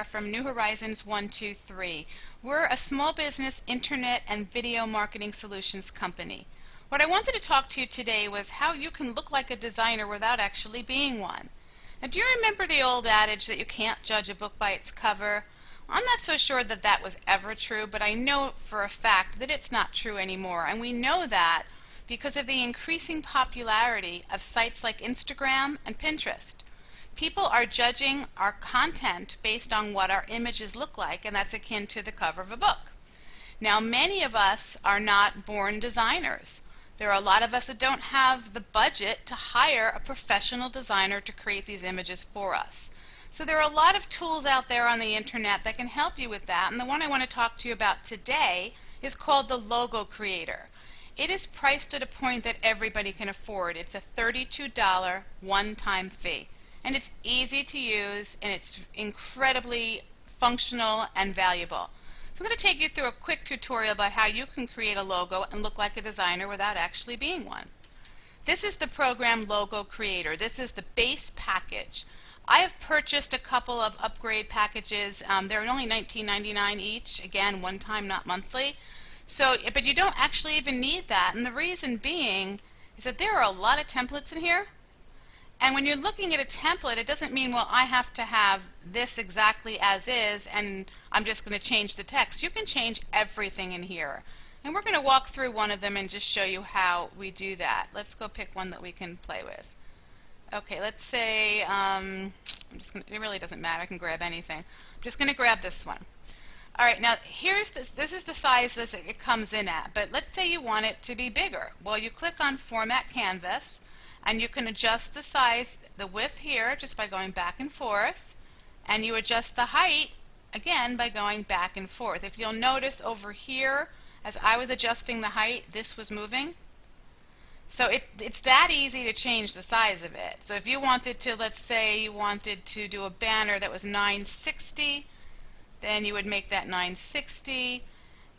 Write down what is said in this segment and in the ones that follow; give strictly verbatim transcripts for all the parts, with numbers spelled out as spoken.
are from New Horizons one two three. We're a small business internet and video marketing solutions company. What I wanted to talk to you today was how you can look like a designer without actually being one. Now, do you remember the old adage that you can't judge a book by its cover? I'm not so sure that that was ever true, but I know for a fact that it's not true anymore, and we know that because of the increasing popularity of sites like Instagram and Pinterest. People are judging our content based on what our images look like, and that's akin to the cover of a book. Now, many of us are not born designers. There are a lot of us that don't have the budget to hire a professional designer to create these images for us. So there are a lot of tools out there on the internet that can help you with that, and the one I want to talk to you about today is called the Logo Creator. It is priced at a point that everybody can afford. It's a thirty-two dollar one-time fee, and it's easy to use, and it's incredibly functional and valuable. I'm going to take you through a quick tutorial about how you can create a logo and look like a designer without actually being one. This is the program Logo Creator. This is the base package. I have purchased a couple of upgrade packages. Um, they're only nineteen ninety-nine each. Again, one time, not monthly. So, but you don't actually even need that, and the reason being is that there are a lot of templates in here. And when you're looking at a template, it doesn't mean, well, I have to have this exactly as is and I'm just going to change the text. You can change everything in here. And we're going to walk through one of them and just show you how we do that. Let's go pick one that we can play with. Okay, let's say, um, I'm just gonna, it really doesn't matter. I can grab anything. I'm just going to grab this one. All right, now here's this, this is the size this it comes in at, but let's say you want it to be bigger. Well, you click on Format Canvas, and you can adjust the size, the width here, just by going back and forth, and you adjust the height again by going back and forth. If you'll notice over here, as I was adjusting the height, this was moving. So it, it's that easy to change the size of it. So if you wanted to, let's say you wanted to do a banner that was nine sixty, then you would make that nine sixty,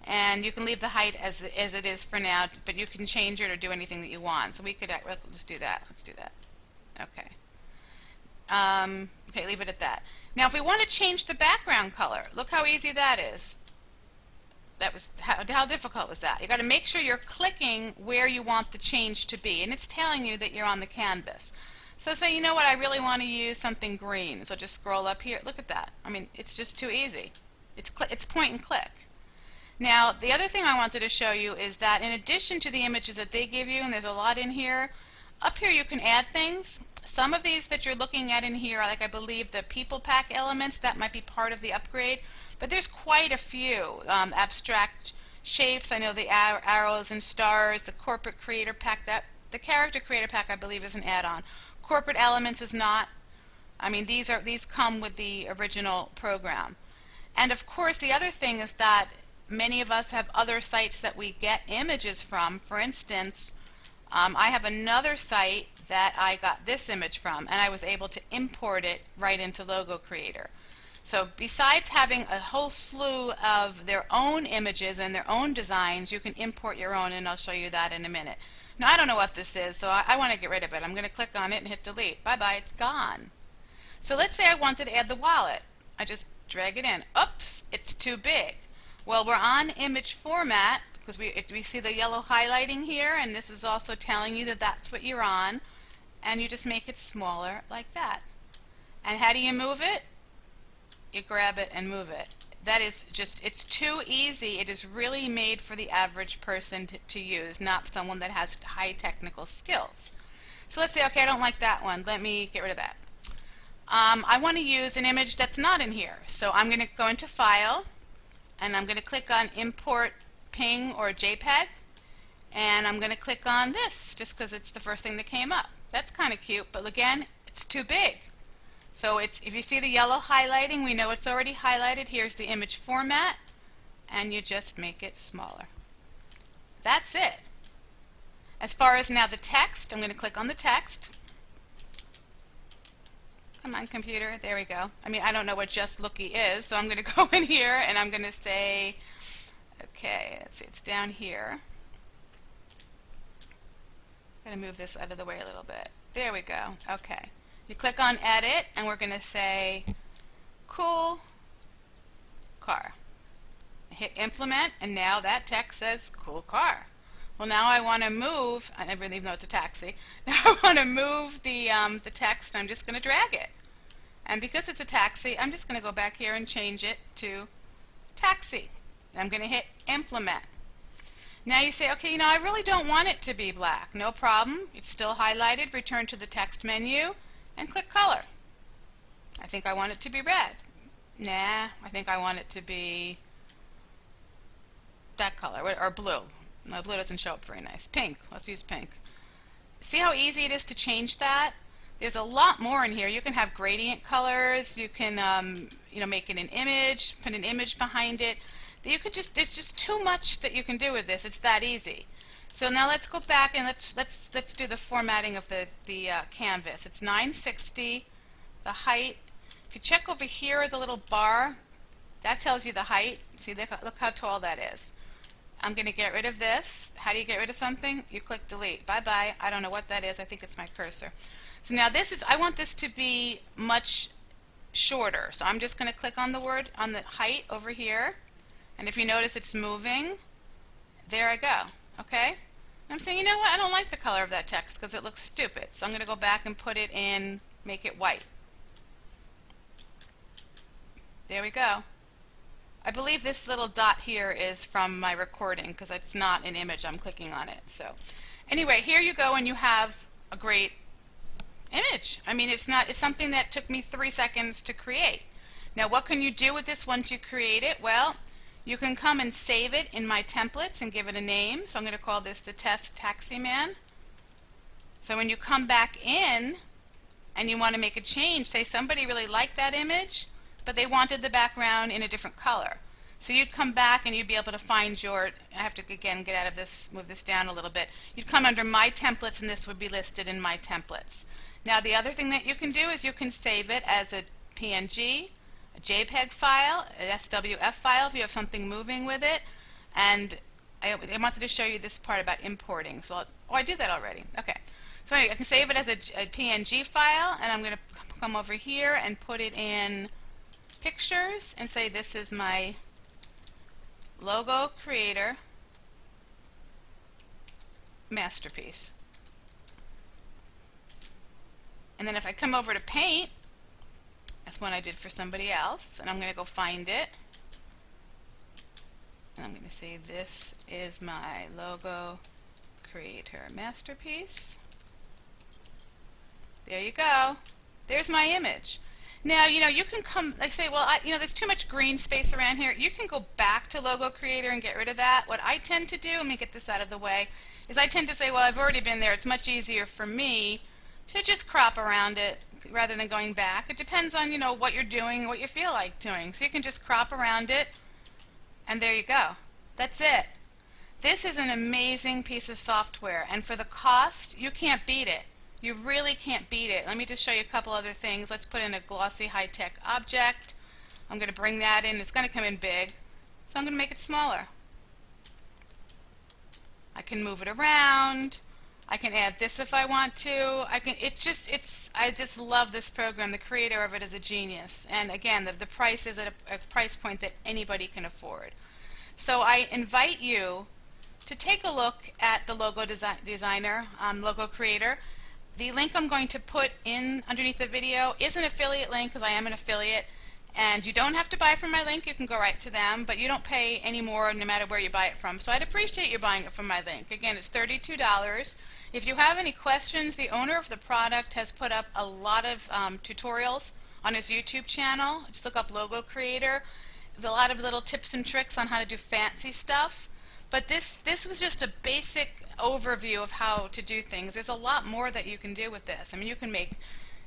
and you can leave the height as, as it is for now, but you can change it or do anything that you want. So we could we'll just do that. Let's do that. Okay. Um, okay, leave it at that. Now if we want to change the background color, look how easy that is. That was how, how difficult was that? You've got to make sure you're clicking where you want the change to be, and it's telling you that you're on the canvas. So say, you know what, I really want to use something green, so just scroll up here. Look at that. I mean, it's just too easy. It's, it's point and click. Now, the other thing I wanted to show you is that in addition to the images that they give you, and there's a lot in here, up here you can add things. Some of these that you're looking at in here, like I believe the people pack elements, that might be part of the upgrade, but there's quite a few um, abstract shapes. I know the ar arrows and stars, the corporate creator pack, that the character creator pack I believe is an add-on. Corporate elements is not. I mean, these are these come with the original program. And of course, the other thing is that many of us have other sites that we get images from. For instance, um, I have another site that I got this image from, and I was able to import it right into Logo Creator. So besides having a whole slew of their own images and their own designs, you can import your own, and I'll show you that in a minute. Now, I don't know what this is, so I, I want to get rid of it. I'm going to click on it and hit delete. Bye-bye, it's gone. So let's say I wanted to add the wallet. I just drag it in. Oops, it's too big. Well, we're on image format because we, it, we see the yellow highlighting here, and this is also telling you that that's what you're on, and you just make it smaller like that. And how do you move it? You grab it and move it. That is just, it's too easy. It is really made for the average person to, to use, not someone that has high technical skills. So let's say, okay, I don't like that one. Let me get rid of that. Um, I want to use an image that's not in here. So I'm going to go into File, and I'm going to click on Import P N G or JPEG, and I'm going to click on this just because it's the first thing that came up. That's kind of cute, but again, it's too big. So it's, if you see the yellow highlighting, we know it's already highlighted. Here's the image format, and you just make it smaller. That's it. As far as now the text, I'm going to click on the text. Come on, computer. There we go. I mean, I don't know what Just Looky is, so I'm going to go in here and I'm going to say, okay, let's see, it's down here. I'm going to move this out of the way a little bit. There we go. Okay. You click on Edit, and we're going to say, cool, car. I hit implement, and now that text says cool car. Well, now I want to move, I really even though it's a taxi, now I want to move the, um, the text. I'm just going to drag it. And because it's a taxi, I'm just going to go back here and change it to taxi. I'm going to hit implement. Now you say, okay, you know, I really don't want it to be black. No problem. It's still highlighted. Return to the text menu and click color. I think I want it to be red. Nah, I think I want it to be that color, or blue. No, blue doesn't show up very nice. Pink. Let's use pink. See how easy it is to change that? There's a lot more in here. You can have gradient colors. You can, um, you know, make it an image, put an image behind it. You could just, there's just too much that you can do with this. It's that easy. So now let's go back and let's let's let's do the formatting of the the uh, canvas. It's nine sixty, the height. If you check over here, the little bar, that tells you the height. See, look, look how tall that is. I'm going to get rid of this. How do you get rid of something? You click delete. Bye bye. I don't know what that is. I think it's my cursor. So now this is, I want this to be much shorter. So I'm just going to click on the word on the height over here. And if you notice it's moving, there I go. Okay? And I'm saying, you know what? I don't like the color of that text because it looks stupid. So I'm going to go back and put it in, make it white. There we go. I believe this little dot here is from my recording because it's not an image. I'm clicking on it. So anyway, here you go and you have a great image. I mean, it's not, it's something that took me three seconds to create. Now, what can you do with this once you create it? Well, you can come and save it in my templates and give it a name. So I'm going to call this the test taxi man. So when you come back in and you want to make a change, say somebody really liked that image, but they wanted the background in a different color. So you'd come back and you'd be able to find your, I have to again get out of this, move this down a little bit. You'd come under my templates and this would be listed in my templates. Now the other thing that you can do is you can save it as a P N G, a JPEG file, an S W F file if you have something moving with it. And I, I wanted to show you this part about importing. So I'll, oh, I did that already. Okay. So anyway, I can save it as a, a P N G file, and I'm going to come over here and put it in pictures and say this is my Logo Creator masterpiece. And then if I come over to paint, that's one I did for somebody else, and I'm going to go find it, and I'm going to say this is my Logo Creator masterpiece. There you go. There's my image. Now, you know, you can come, like say, well, I, you know, there's too much green space around here. You can go back to Logo Creator and get rid of that. What I tend to do, let me get this out of the way, is I tend to say, well, I've already been there. It's much easier for me to just crop around it rather than going back. It depends on, you know, what you're doing, what you feel like doing. So you can just crop around it, and there you go. That's it. This is an amazing piece of software, and for the cost, you can't beat it. You really can't beat it. Let me just show you a couple other things. Let's put in a glossy high-tech object. I'm going to bring that in. It's going to come in big, so I'm going to make it smaller. I can move it around. I can add this if I want to. I can. It's just. It's. I just love this program. The creator of it is a genius. And again, the the price is at a, a price point that anybody can afford. So I invite you to take a look at the Logo desi- Designer, um, Logo Creator. The link I'm going to put in underneath the video is an affiliate link because I am an affiliate, and you don't have to buy from my link. You can go right to them, but you don't pay any more no matter where you buy it from. So I'd appreciate you buying it from my link. Again, it's thirty-two dollars. If you have any questions, the owner of the product has put up a lot of um, tutorials on his YouTube channel. Just look up Logo Creator. There's a lot of little tips and tricks on how to do fancy stuff. But this, this was just a basic overview of how to do things. There's a lot more that you can do with this. I mean, you can make,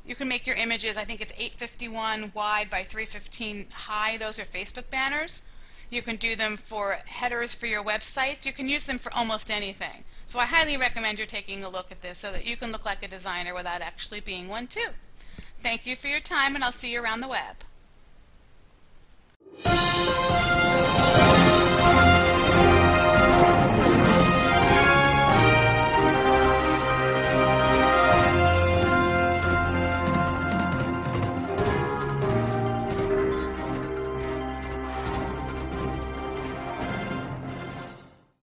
you can make your images, I think it's eight fifty-one wide by three fifteen high. Those are Facebook banners. You can do them for headers for your websites. You can use them for almost anything. So I highly recommend you taking a look at this so that you can look like a designer without actually being one too. Thank you for your time, and I'll see you around the web.